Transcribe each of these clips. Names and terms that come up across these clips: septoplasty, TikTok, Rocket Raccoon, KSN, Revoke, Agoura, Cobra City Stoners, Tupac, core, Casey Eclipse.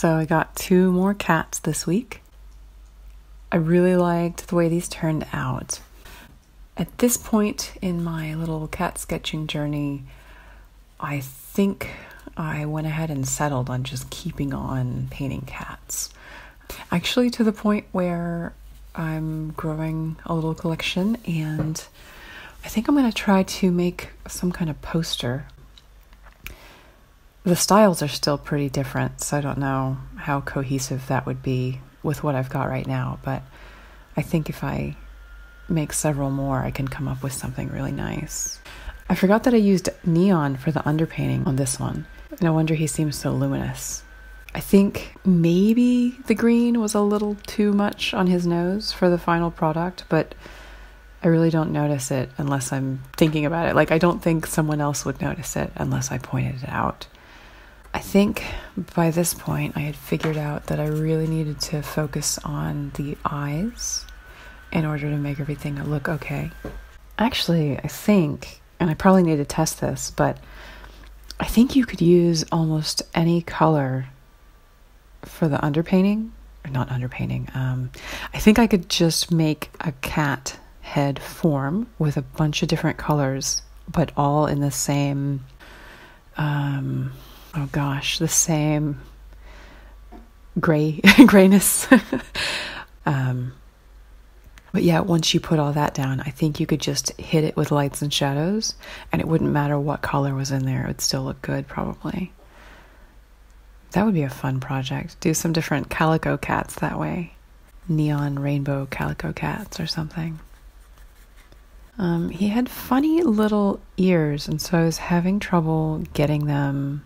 So I got 2 more cats this week. I really liked the way these turned out. At this point in my little cat sketching journey, I think I went ahead and settled on just keeping on painting cats. Actually, to the point where I'm growing a little collection, and I think I'm going to try to make some kind of poster. The styles are still pretty different, so I don't know how cohesive that would be with what I've got right now, but I think if I make several more, I can come up with something really nice. I forgot that I used neon for the underpainting on this one. No wonder he seems so luminous. I think maybe the green was a little too much on his nose for the final product, but I really don't notice it unless I'm thinking about it. Like, I don't think someone else would notice it unless I pointed it out. I think by this point I had figured out that I really needed to focus on the eyes in order to make everything look okay. Actually, I think, and I probably need to test this, but I think you could use almost any color for the underpainting, or not underpainting. I think I could just make a cat head form with a bunch of different colors, but all in the same, the same grayness. But yeah, once you put all that down, I think you could just hit it with lights and shadows, and it wouldn't matter what color was in there. It would still look good, probably. That would be a fun project. Do some different calico cats that way. Neon rainbow calico cats or something. He had funny little ears, and so I was having trouble getting them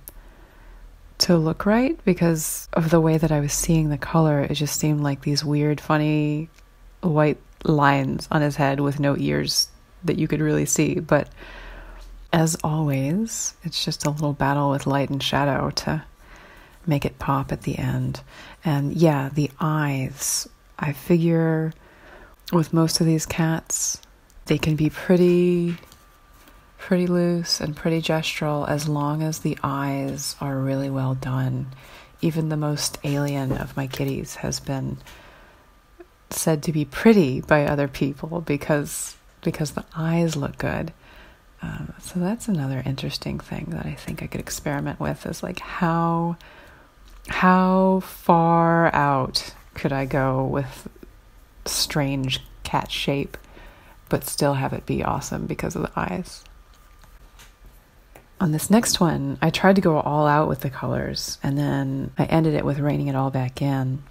to look right because of the way that I was seeing the color. It just seemed like these weird, funny white lines on his head with no ears that you could really see. But as always, it's just a little battle with light and shadow to make it pop at the end. And yeah, the eyes. I figure with most of these cats, they can be pretty loose and pretty gestural as long as the eyes are really well done. Even the most alien of my kitties has been said to be pretty by other people because the eyes look good. So that's another interesting thing that I think I could experiment with, is like how far out could I go with strange cat shape, but still have it be awesome because of the eyes. On this next one, I tried to go all out with the colors, and then I ended it with reining it all back in.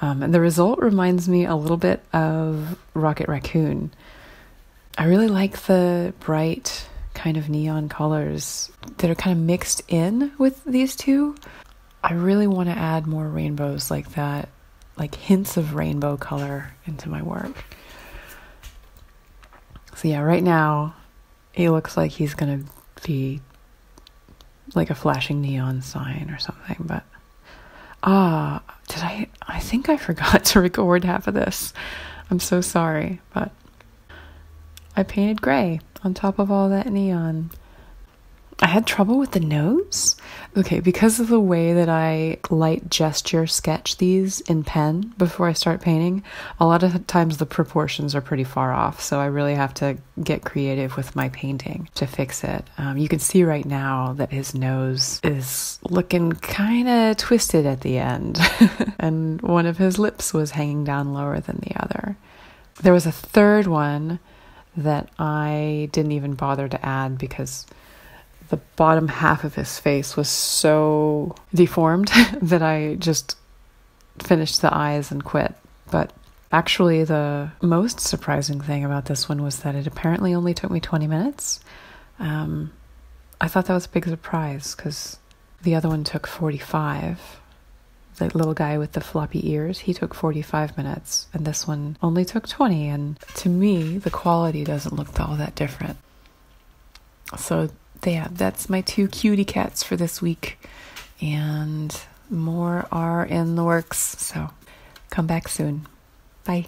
And the result reminds me a little bit of Rocket Raccoon. I really like the bright kind of neon colors that are kind of mixed in with these two. I really want to add more rainbows like that, like hints of rainbow color into my work. So yeah, right now he looks like he's going to be like a flashing neon sign or something, but I think I forgot to record half of this. I'm so sorry, but I painted gray on top of all that neon. I had trouble with the nose. Okay, because of the way that I light gesture sketch these in pen before I start painting, a lot of times the proportions are pretty far off, so I really have to get creative with my painting to fix it. You can see right now that his nose is looking kind of twisted at the end, and one of his lips was hanging down lower than the other. There was a third one that I didn't even bother to add because the bottom half of his face was so deformed that I just finished the eyes and quit. But actually, the most surprising thing about this one was that it apparently only took me 20 minutes. I thought that was a big surprise because the other one took 45. The little guy with the floppy ears, he took 45 minutes, and this one only took 20. And to me, the quality doesn't look all that different. So yeah, that's my 2 cutie cats for this week, and more are in the works, so come back soon. Bye.